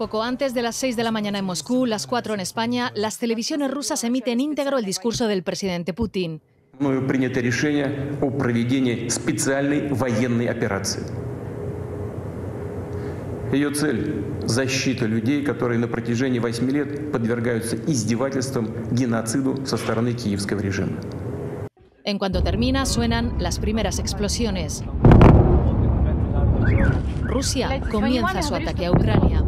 Poco antes de las 6 de la mañana en Moscú, las 4 en España, las televisiones rusas emiten íntegro el discurso del presidente Putin. Ее цель – защита людей, которые на протяжении 8 лет подвергаются издевательствам, геноциду со стороны киевского режима. En cuanto termina, suenan las primeras explosiones. Rusia comienza su ataque a Ucrania.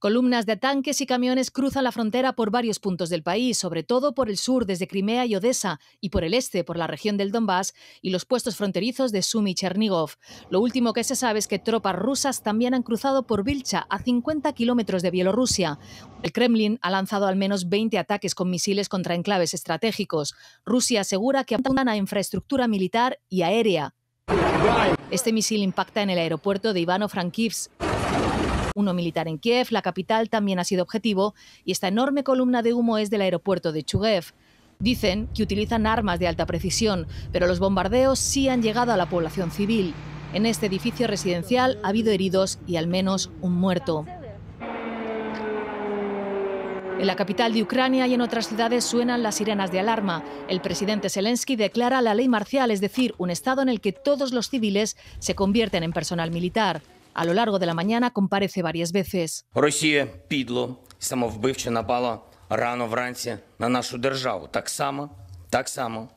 Columnas de tanques y camiones cruzan la frontera por varios puntos del país, sobre todo por el sur desde Crimea y Odessa, y por el este por la región del Donbass y los puestos fronterizos de Sumi y Chernigov. Lo último que se sabe es que tropas rusas también han cruzado por Vilcha, a 50 kilómetros de Bielorrusia. El Kremlin ha lanzado al menos 20 ataques con misiles contra enclaves estratégicos. Rusia asegura que apuntan a infraestructura militar y aérea. Este misil impacta en el aeropuerto de Ivano-Frankivsk. Uno militar en Kiev, la capital, también ha sido objetivo y esta enorme columna de humo es del aeropuerto de Chuguev. Dicen que utilizan armas de alta precisión, pero los bombardeos sí han llegado a la población civil. En este edificio residencial ha habido heridos y al menos un muerto. En la capital de Ucrania y en otras ciudades suenan las sirenas de alarma. El presidente Zelensky declara la ley marcial, es decir, un estado en el que todos los civiles se convierten en personal militar. A lo largo de la mañana comparece varias veces. Rusia, pidlo, samovbivche napala rano вранці на нашу державу, так само,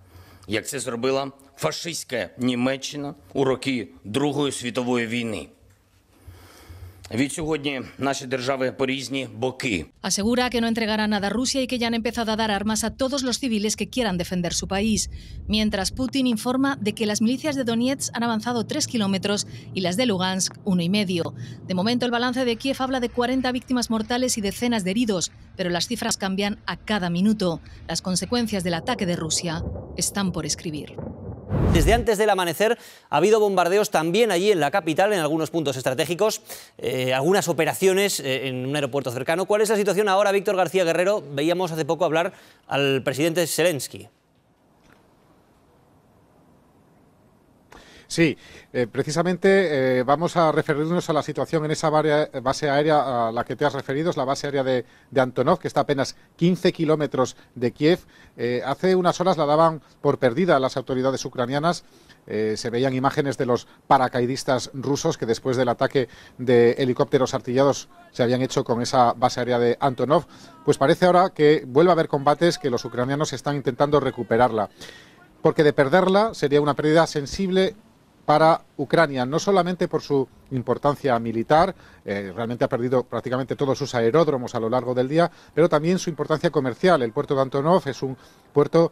як це зробила фашистська Німеччина у роки Другої світової війни. Asegura que no entregará nada a Rusia y que ya han empezado a dar armas a todos los civiles que quieran defender su país. Mientras, Putin informa de que las milicias de Donetsk han avanzado 3 kilómetros y las de Lugansk 1,5. De momento, el balance de Kiev habla de 40 víctimas mortales y decenas de heridos, pero las cifras cambian a cada minuto. Las consecuencias del ataque de Rusia están por escribir. Desde antes del amanecer ha habido bombardeos también allí en la capital, en algunos puntos estratégicos, algunas operaciones en un aeropuerto cercano. ¿Cuál es la situación ahora, Víctor García Guerrero? Veíamos hace poco hablar al presidente Zelensky. Sí, precisamente vamos a referirnos a la situación en esa base aérea a la que te has referido, es la base aérea de Antonov, que está a apenas 15 kilómetros de Kiev. Hace unas horas la daban por perdida las autoridades ucranianas. Se veían imágenes de los paracaidistas rusos que después del ataque de helicópteros artillados se habían hecho con esa base aérea de Antonov. Pues parece ahora que vuelve a haber combates, que los ucranianos están intentando recuperarla, porque de perderla sería una pérdida sensible para Ucrania, no solamente por su importancia militar, realmente ha perdido prácticamente todos sus aeródromos a lo largo del día, pero también su importancia comercial. El puerto de Antonov es un puerto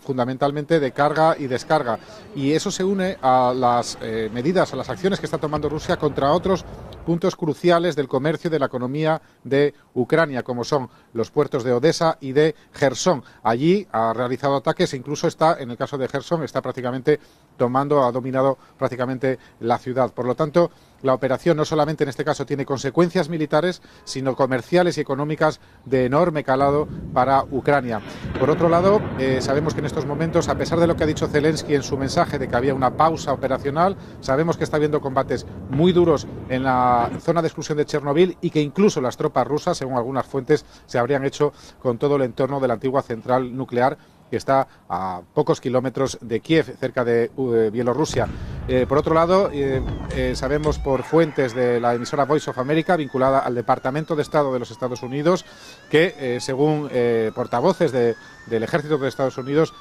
fundamentalmente de carga y descarga, y eso se une a las medidas, a las acciones que está tomando Rusia contra otros puntos cruciales del comercio y de la economía de Ucrania, como son los puertos de Odessa y de Jersón. Allí ha realizado ataques e incluso está, en el caso de Jersón, está prácticamente tomando, ha dominado prácticamente la ciudad. Por lo tanto, la operación no solamente en este caso tiene consecuencias militares, sino comerciales y económicas de enorme calado para Ucrania. Por otro lado, sabemos que en estos momentos, a pesar de lo que ha dicho Zelensky en su mensaje de que había una pausa operacional, sabemos que está habiendo combates muy duros en la zona de exclusión de Chernóbil y que incluso las tropas rusas, según algunas fuentes, se habrían hecho con todo el entorno de la antigua central nuclear que está a pocos kilómetros de Kiev, cerca de Bielorrusia. Por otro lado, sabemos por fuentes de la emisora Voice of America, vinculada al Departamento de Estado de los Estados Unidos, que según portavoces del Ejército de Estados Unidos,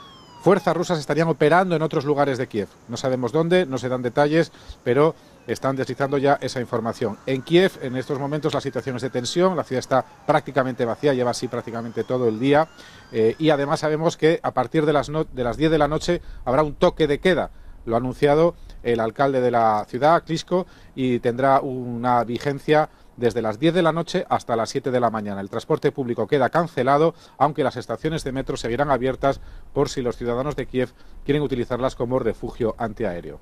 fuerzas rusas estarían operando en otros lugares de Kiev. No sabemos dónde, no se dan detalles, pero están deslizando ya esa información. En Kiev, en estos momentos, la situación es de tensión, la ciudad está prácticamente vacía, lleva así prácticamente todo el día, y además sabemos que a partir de las 10 de la noche habrá un toque de queda. Lo ha anunciado el alcalde de la ciudad, Klisko, y tendrá una vigencia desde las 10 de la noche hasta las 7 de la mañana. El transporte público queda cancelado, aunque las estaciones de metro seguirán abiertas por si los ciudadanos de Kiev quieren utilizarlas como refugio antiaéreo.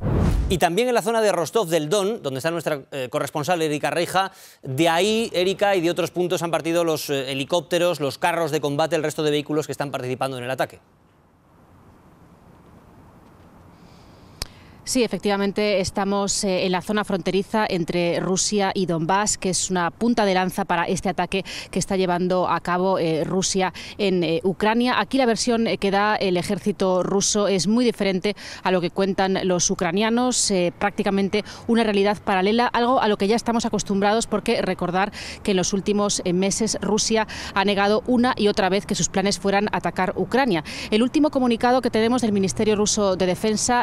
Y también en la zona de Rostov del Don, donde está nuestra corresponsal Erika Reija, de ahí, Erika, y de otros puntos han partido los helicópteros, los carros de combate, el resto de vehículos que están participando en el ataque. Sí, efectivamente estamos en la zona fronteriza entre Rusia y Donbass, que es una punta de lanza para este ataque que está llevando a cabo Rusia en Ucrania. Aquí la versión que da el ejército ruso es muy diferente a lo que cuentan los ucranianos, prácticamente una realidad paralela, algo a lo que ya estamos acostumbrados, porque recordar que en los últimos meses Rusia ha negado una y otra vez que sus planes fueran atacar Ucrania. El último comunicado que tenemos del Ministerio Ruso de Defensa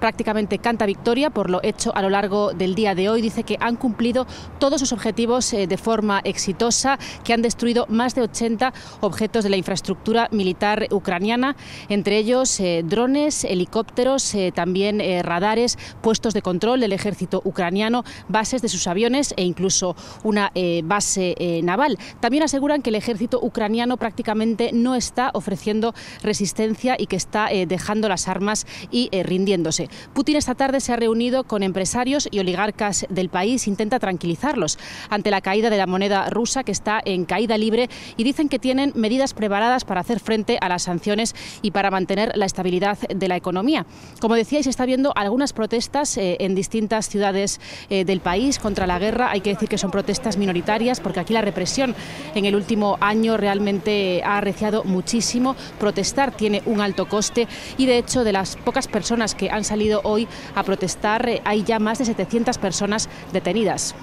prácticamente canta victoria por lo hecho a lo largo del día de hoy. Dice que han cumplido todos sus objetivos de forma exitosa, que han destruido más de 80 objetos de la infraestructura militar ucraniana, entre ellos drones, helicópteros, también radares, puestos de control del ejército ucraniano, bases de sus aviones e incluso una base naval. También aseguran que el ejército ucraniano prácticamente no está ofreciendo resistencia y que está dejando las armas y rindiéndose. Putin esta tarde se ha reunido con empresarios y oligarcas del país, intenta tranquilizarlos ante la caída de la moneda rusa, que está en caída libre, y dicen que tienen medidas preparadas para hacer frente a las sanciones y para mantener la estabilidad de la economía. Como decíais, está habiendo algunas protestas en distintas ciudades del país contra la guerra. Hay que decir que son protestas minoritarias, porque aquí la represión en el último año realmente ha arreciado muchísimo. Protestar tiene un alto coste y, de hecho, de las pocas personas que han salido hoy a protestar, hay ya más de 700 personas detenidas.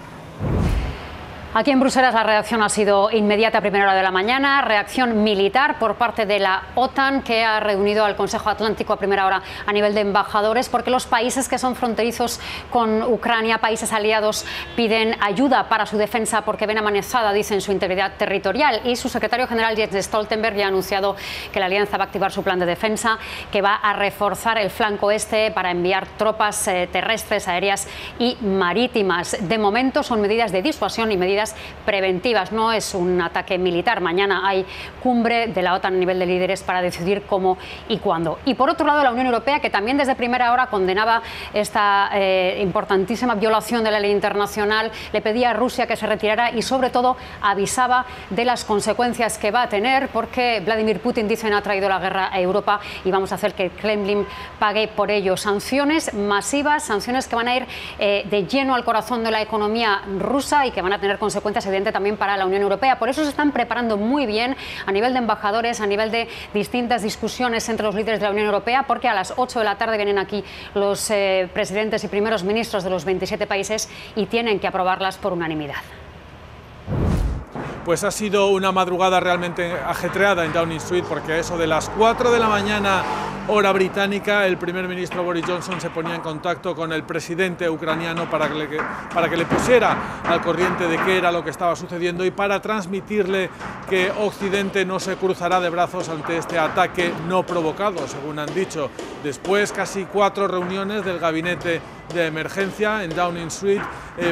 Aquí en Bruselas la reacción ha sido inmediata a primera hora de la mañana, reacción militar por parte de la OTAN, que ha reunido al Consejo Atlántico a primera hora a nivel de embajadores, porque los países que son fronterizos con Ucrania, países aliados, piden ayuda para su defensa porque ven amenazada, dicen, su integridad territorial. Y su secretario general, Jens Stoltenberg, ya ha anunciado que la alianza va a activar su plan de defensa, que va a reforzar el flanco este para enviar tropas terrestres, aéreas y marítimas. De momento son medidas de disuasión y medidas preventivas, no es un ataque militar. Mañana hay cumbre de la OTAN a nivel de líderes para decidir cómo y cuándo. Y por otro lado, la Unión Europea, que también desde primera hora condenaba esta importantísima violación de la ley internacional, le pedía a Rusia que se retirara y sobre todo avisaba de las consecuencias que va a tener, porque Vladimir Putin, dicen, ha traído la guerra a Europa y vamos a hacer que el Kremlin pague por ello. Sanciones masivas, sanciones que van a ir de lleno al corazón de la economía rusa y que van a tener consecuencias evidentes también para la Unión Europea. Por eso se están preparando muy bien a nivel de embajadores, a nivel de distintas discusiones entre los líderes de la Unión Europea, porque a las 8 de la tarde vienen aquí los presidentes y primeros ministros de los 27 países y tienen que aprobarlas por unanimidad. Pues ha sido una madrugada realmente ajetreada en Downing Street, porque a eso de las 4 de la mañana, hora británica, el primer ministro Boris Johnson se ponía en contacto con el presidente ucraniano para que le pusiera al corriente de qué era lo que estaba sucediendo y para transmitirle que Occidente no se cruzará de brazos ante este ataque no provocado, según han dicho. Después, casi 4 reuniones del gabinete de emergencia en Downing Street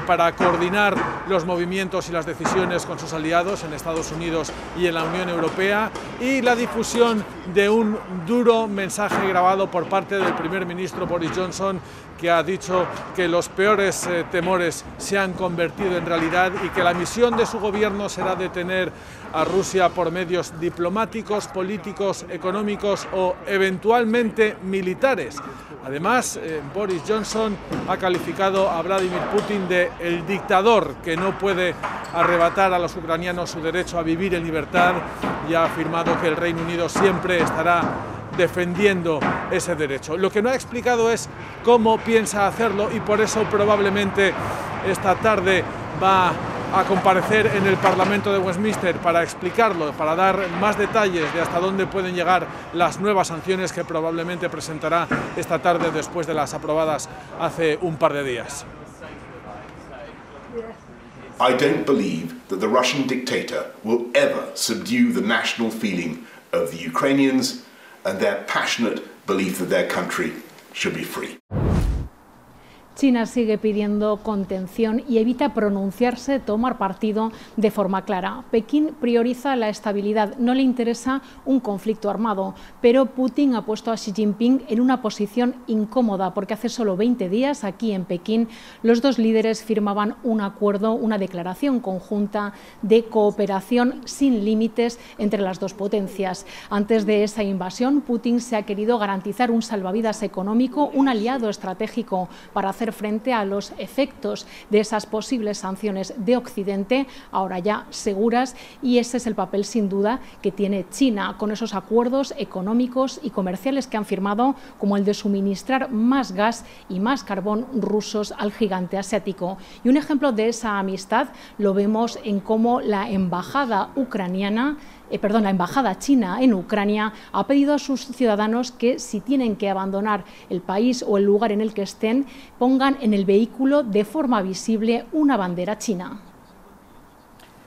para coordinar los movimientos y las decisiones con sus aliados en Estados Unidos y en la Unión Europea, y la difusión de un duro mensaje grabado por parte del primer ministro Boris Johnson, que ha dicho que los peores temores se han convertido en realidad y que la misión de su gobierno será detener a Rusia por medios diplomáticos, políticos, económicos o eventualmente militares. Además, Boris Johnson ha calificado a Vladimir Putin de el dictador que no puede arrebatar a los ucranianos su derecho a vivir en libertad y ha afirmado que el Reino Unido siempre estará defendiendo ese derecho. Lo que no ha explicado es cómo piensa hacerlo y por eso probablemente esta tarde va a comparecer en el Parlamento de Westminster para explicarlo, para dar más detalles de hasta dónde pueden llegar las nuevas sanciones que probablemente presentará esta tarde después de las aprobadas hace un par de días. I don't believe that the Russian dictator will ever subdue the national feeling of the Ukrainians and their passionate belief that their country should be free. China sigue pidiendo contención y evita pronunciarse, tomar partido de forma clara. Pekín prioriza la estabilidad, no le interesa un conflicto armado, pero Putin ha puesto a Xi Jinping en una posición incómoda porque hace solo 20 días, aquí en Pekín, los dos líderes firmaban un acuerdo, una declaración conjunta de cooperación sin límites entre las dos potencias. Antes de esa invasión, Putin se ha querido garantizar un salvavidas económico, un aliado estratégico para hacer frente a los efectos de esas posibles sanciones de Occidente, ahora ya seguras, y ese es el papel sin duda que tiene China con esos acuerdos económicos y comerciales que han firmado, como el de suministrar más gas y más carbón rusos al gigante asiático. Y un ejemplo de esa amistad lo vemos en cómo la embajada china en Ucrania ha pedido a sus ciudadanos que, si tienen que abandonar el país o el lugar en el que estén, pongan en el vehículo de forma visible una bandera china.